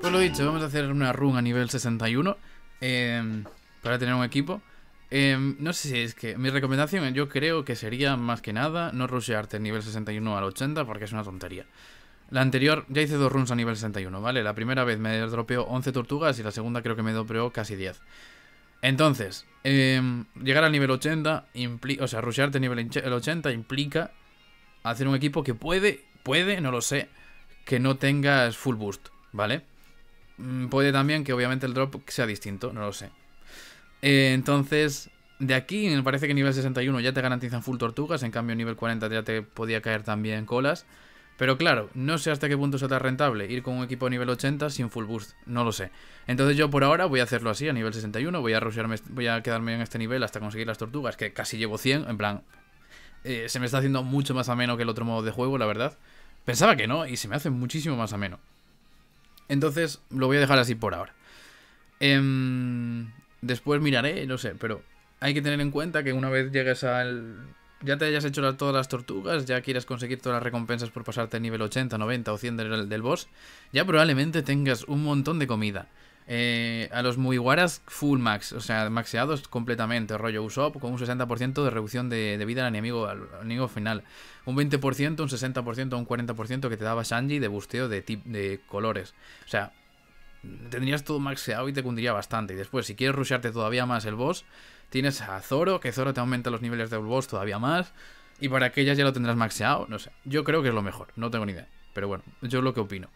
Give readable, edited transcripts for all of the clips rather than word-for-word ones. Pues lo dicho, vamos a hacer una run a nivel 61 para tener un equipo. No sé si es que mi recomendación yo creo que sería más que nada no rushearte nivel 61 al 80 porque es una tontería. La anterior ya hice dos runs a nivel 61, ¿vale? La primera vez me dropeó 11 tortugas y la segunda creo que me dropeó casi 10. Entonces, llegar al nivel 80, o sea, rushearte nivel 80 implica hacer un equipo que puede, no lo sé, que no tengas full boost, ¿vale? Puede también que obviamente el drop sea distinto, no lo sé. Entonces, de aquí me parece que nivel 61 ya te garantizan full tortugas, en cambio en nivel 40 ya te podía caer también colas. Pero claro, no sé hasta qué punto será rentable ir con un equipo a nivel 80 sin full boost, no lo sé. Entonces yo por ahora voy a hacerlo así, a nivel 61, voy a quedarme en este nivel hasta conseguir las tortugas, que casi llevo 100, en plan, se me está haciendo mucho más ameno que el otro modo de juego, la verdad. Pensaba que no, y se me hace muchísimo más ameno. Entonces lo voy a dejar así por ahora. Después miraré, no sé, pero hay que tener en cuenta que una vez llegues al... ya te hayas hecho todas las tortugas, ya quieras conseguir todas las recompensas por pasarte el nivel 80, 90 o 100 del boss, ya probablemente tengas un montón de comida. A los Mugiwaras full max, o sea, maxeados completamente, rollo Usopp con un 60% de reducción de vida al enemigo final, un 20%, un 60%, un 40% que te daba Sanji de busteo de colores. O sea, tendrías todo maxeado y te cundiría bastante. Y después, si quieres rushearte todavía más el boss, tienes a Zoro, que Zoro te aumenta los niveles del boss todavía más. Y para aquellas ya lo tendrás maxeado, no sé. Yo creo que es lo mejor, no tengo ni idea. Pero bueno, yo es lo que opino.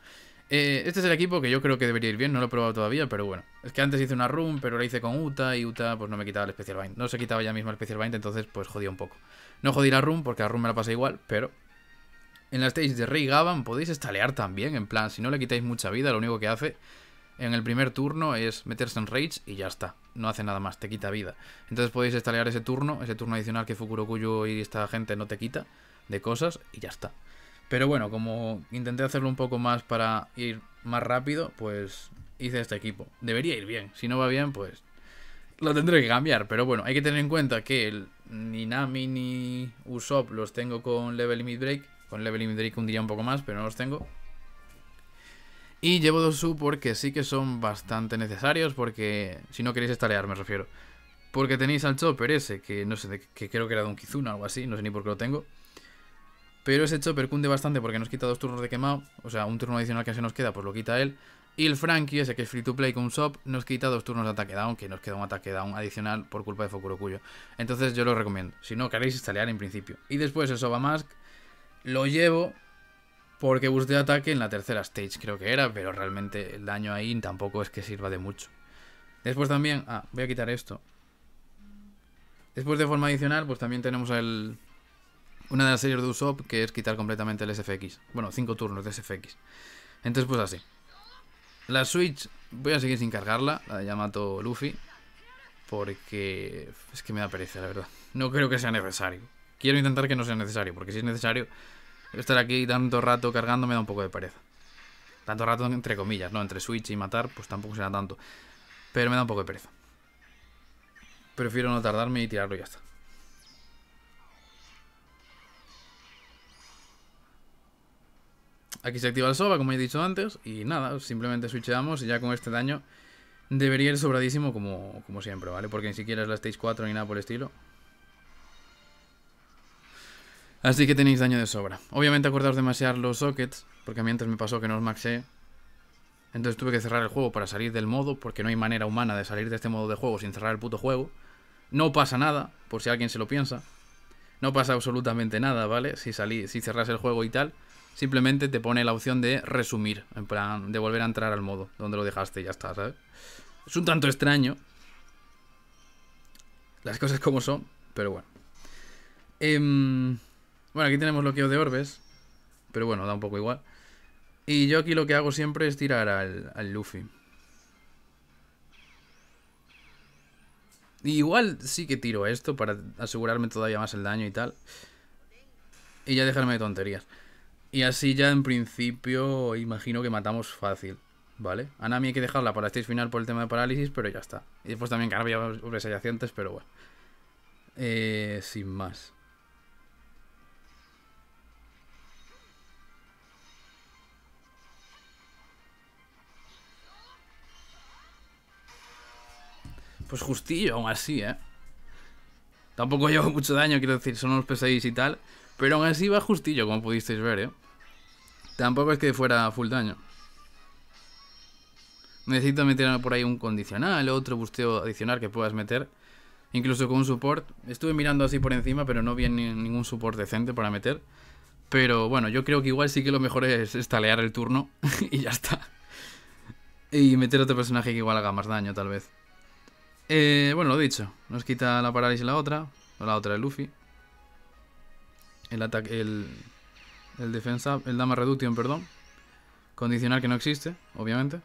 Este es el equipo que yo creo que debería ir bien, no lo he probado todavía, pero bueno. Es que antes hice una run, pero la hice con Uta, y Uta pues no me quitaba el Special Bind. No se quitaba ella misma el Special Bind, entonces pues jodía un poco. No jodí la run, porque la run me la pasé igual, pero... en la stage de Rey Gaban podéis estalear también, en plan, si no le quitáis mucha vida, lo único que hace... en el primer turno es meterse en Rage y ya está. No hace nada más, te quita vida. Entonces podéis estalear ese turno adicional que Fukurokuju y esta gente no te quita de cosas y ya está. Pero bueno, como intenté hacerlo un poco más para ir más rápido, pues hice este equipo. Debería ir bien, si no va bien, pues lo tendré que cambiar. Pero bueno, hay que tener en cuenta que ni Nami ni Usopp los tengo con Level Limit Break. Con Level Limit Break un día un poco más, pero no los tengo. Y llevo dos U porque sí que son bastante necesarios, porque si no queréis estalear, me refiero. Porque tenéis al Chopper ese, que no sé, que creo que era de un Kizuna o algo así, no sé ni por qué lo tengo. Pero ese Chopper cunde bastante porque nos quita dos turnos de quemado, o sea, un turno adicional que se nos queda, pues lo quita él. Y el Frankie ese, que es free to play con un Sop, nos quita dos turnos de ataque down, que nos queda un ataque down adicional por culpa de Fukurokuju. Entonces yo lo recomiendo, si no queréis estalear en principio. Y después el Sobamask lo llevo... porque busqué ataque en la tercera stage, creo que era, pero realmente el daño ahí tampoco es que sirva de mucho. Después también... ah, voy a quitar esto. Después de forma adicional, pues también tenemos una de las series de Usopp, que es quitar completamente el SFX. Bueno, 5 turnos de SFX. Entonces, pues así. La Switch, voy a seguir sin cargarla, la de Yamato Luffy, porque es que me da pereza, la verdad. No creo que sea necesario. Quiero intentar que no sea necesario, porque si es necesario... estar aquí tanto rato cargando me da un poco de pereza. Tanto rato entre comillas, ¿no? Entre switch y matar, pues tampoco será tanto. Pero me da un poco de pereza. Prefiero no tardarme y tirarlo y ya está. Aquí se activa el Soba, como he dicho antes. Y nada, simplemente switchamos y ya con este daño debería ir sobradísimo como siempre, ¿vale? Porque ni siquiera es la stage 4 ni nada por el estilo. Así que tenéis daño de sobra. Obviamente acordaos de maxear los sockets, porque a mí antes me pasó que no os maxeé. Entonces tuve que cerrar el juego para salir del modo, porque no hay manera humana de salir de este modo de juego sin cerrar el puto juego. No pasa nada, por si alguien se lo piensa. No pasa absolutamente nada, ¿vale? Si cerras el juego y tal, simplemente te pone la opción de resumir, en plan de volver a entrar al modo donde lo dejaste y ya está, ¿sabes? Es un tanto extraño. Las cosas como son, pero bueno. Bueno, aquí tenemos bloqueo de orbes, pero bueno, da un poco igual. Y yo aquí lo que hago siempre es tirar al Luffy. Y igual sí que tiro esto para asegurarme todavía más el daño y tal. Y ya dejarme de tonterías. Y así ya en principio imagino que matamos fácil, ¿vale? A Nami hay que dejarla para stage final por el tema de parálisis, pero ya está. Y después también cambia orbes adyacentes, pero bueno. Sin más. Pues justillo aún así, ¿eh? Tampoco llevo mucho daño, quiero decir, son unos pesadillas y tal. Pero aún así va justillo, como pudisteis ver, ¿eh? Tampoco es que fuera full daño. Necesito meter por ahí un condicional, otro busteo adicional que puedas meter. Incluso con un support. Estuve mirando así por encima, pero no vi ningún support decente para meter. Pero bueno, yo creo que igual sí que lo mejor es estalear el turno y ya está. Y meter otro personaje que igual haga más daño, tal vez. Bueno, lo dicho. Nos quita la parálisis la otra. O la otra de Luffy. El ataque... El defensa... El Dama Reduction, perdón. Condicional que no existe, obviamente.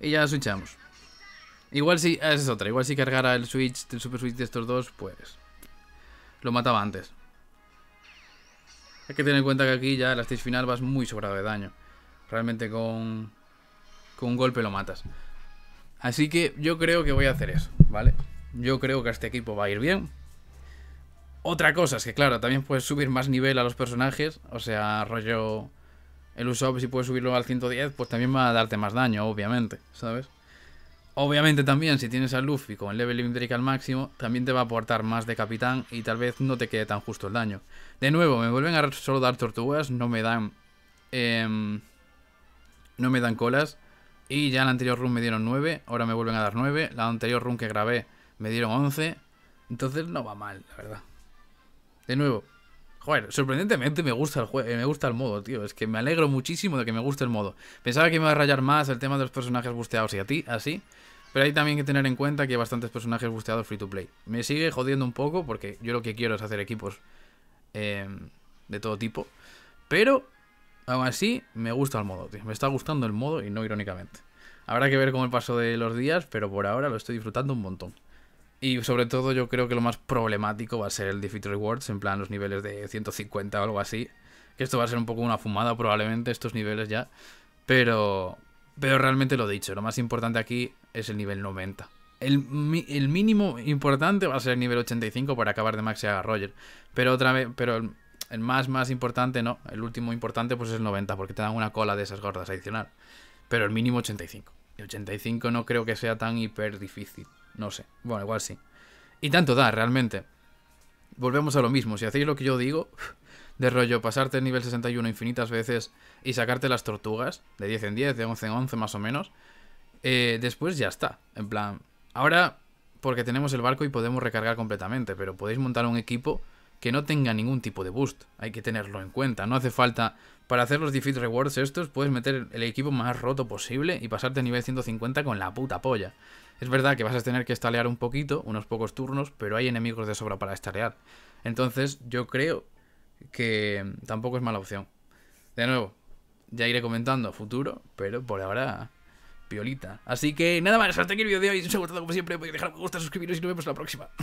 Y ya switchamos. Igual si... Esa es otra. Igual si cargara el switch, el super switch de estos dos, pues... Lo mataba antes. Hay que tener en cuenta que aquí ya en la stage final vas muy sobrado de daño. Realmente con un golpe lo matas. Así que yo creo que voy a hacer eso, ¿vale? Yo creo que a este equipo va a ir bien. Otra cosa es que, claro, también puedes subir más nivel a los personajes. O sea, rollo... El Usopp, si puedes subirlo al 110, pues también va a darte más daño, obviamente, ¿sabes? Obviamente también, si tienes a Luffy con el leveling break al máximo, también te va a aportar más de capitán y tal vez no te quede tan justo el daño. De nuevo, me vuelven a solo dar tortugas, no me dan colas. Y ya en la anterior run me dieron 9, ahora me vuelven a dar 9. La anterior run que grabé me dieron 11. Entonces no va mal, la verdad. De nuevo, joder, sorprendentemente me gusta el juego, me gusta el modo, tío. Es que me alegro muchísimo de que me guste el modo. Pensaba que me iba a rayar más el tema de los personajes busteados y a ti, así. Pero hay también que tener en cuenta que hay bastantes personajes busteados free to play. Me sigue jodiendo un poco porque yo lo que quiero es hacer equipos de todo tipo. Pero, aún así, me gusta el modo, tío. Me está gustando el modo y no irónicamente. Habrá que ver con el paso de los días, pero por ahora lo estoy disfrutando un montón. Y sobre todo yo creo que lo más problemático va a ser el Defeat Rewards, en plan los niveles de 150 o algo así. Que esto va a ser un poco una fumada probablemente, estos niveles ya. Pero realmente lo dicho, lo más importante aquí es el nivel 90. El mínimo importante va a ser el nivel 85 para acabar de maxear a Roger. Pero otra vez, pero el más importante no, el último importante pues es el 90, porque te dan una cola de esas gordas adicional. Pero el mínimo 85. El 85 no creo que sea tan hiper difícil. No sé, bueno, igual sí. Y tanto da, realmente. Volvemos a lo mismo, si hacéis lo que yo digo, de rollo pasarte el nivel 61 infinitas veces y sacarte las tortugas, de 10 en 10, de 11 en 11 más o menos, después ya está. En plan, ahora, porque tenemos el barco y podemos recargar completamente, pero podéis montar un equipo que no tenga ningún tipo de boost. Hay que tenerlo en cuenta, no hace falta... Para hacer los defeat rewards estos, puedes meter el equipo más roto posible y pasarte a nivel 150 con la puta polla. Es verdad que vas a tener que estalear un poquito, unos pocos turnos, pero hay enemigos de sobra para estalear. Entonces, yo creo que tampoco es mala opción. De nuevo, ya iré comentando futuro, pero por ahora, piolita. Así que nada más, hasta aquí el vídeo de hoy. Si os ha gustado, como siempre, podéis dejar un me gusta, suscribiros y nos vemos la próxima.